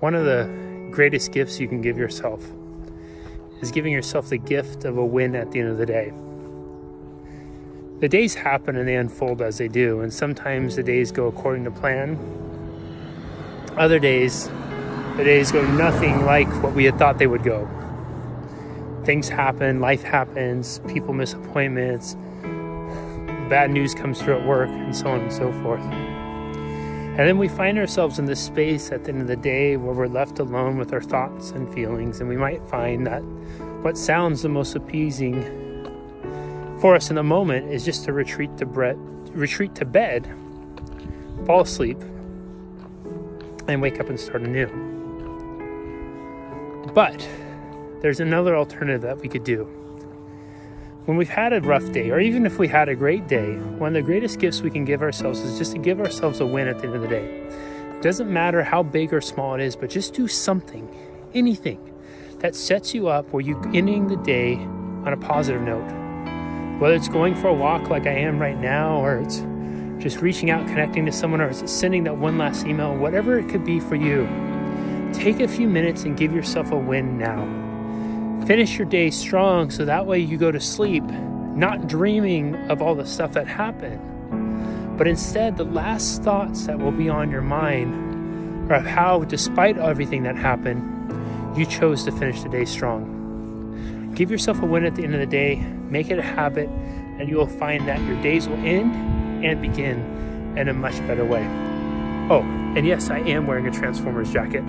One of the greatest gifts you can give yourself is giving yourself the gift of a win at the end of the day. The days happen and they unfold as they do, and sometimes the days go according to plan. Other days, the days go nothing like what we had thought they would go. Things happen, life happens, people miss appointments, bad news comes through at work, and so on and so forth. And then we find ourselves in this space at the end of the day where we're left alone with our thoughts and feelings, and we might find that what sounds the most appeasing for us in the moment is just to retreat to bed, fall asleep, and wake up and start anew. But there's another alternative that we could do. When we've had a rough day, or even if we had a great day, one of the greatest gifts we can give ourselves is just to give ourselves a win at the end of the day. It doesn't matter how big or small it is, but just do something, anything, that sets you up where you're ending the day on a positive note. Whether it's going for a walk like I am right now, or it's just reaching out, connecting to someone, or it's sending that one last email, whatever it could be for you, take a few minutes and give yourself a win now. Finish your day strong, so that way you go to sleep not dreaming of all the stuff that happened, but instead the last thoughts that will be on your mind are of how, despite everything that happened, you chose to finish the day strong. Give yourself a win at the end of the day, make it a habit, and you will find that your days will end and begin in a much better way. Oh, and yes, I am wearing a Transformers jacket.